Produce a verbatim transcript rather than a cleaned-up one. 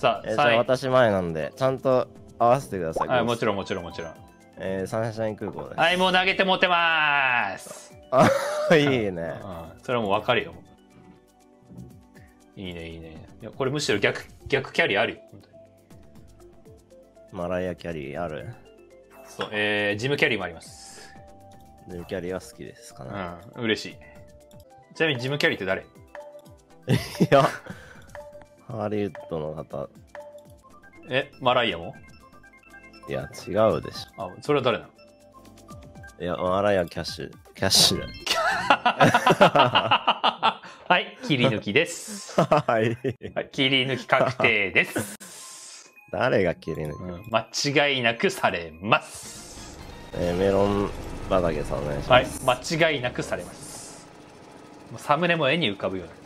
さあ、えー、じゃあ私前なんでちゃんと合わせてください。はい、もちろんもちろんもちろん。えー、サンシャイン空港です。はい、もう投げて持ってまーす。あいいね、うん。それはもう分かるよ。いいねいいね。いやこれむしろ逆逆キャリーあるよ。本当にマライアキャリーある。そう、えー、ジムキャリーもあります。ジムキャリーは好きですかね。うん、嬉しい。ちなみにジムキャリーって誰？いや、ハリウッドの方。え、マライアも？いや、違うでしょ。あ、それは誰なの？いや、マライアキャッシュ、キャッシュ。はい、切り抜きです。はい、切り抜き確定です。誰が切り抜き、うん、間違いなくされます。えー、メロン畑さんお願いします。はい、間違いなくされます。サムネも絵に浮かぶような。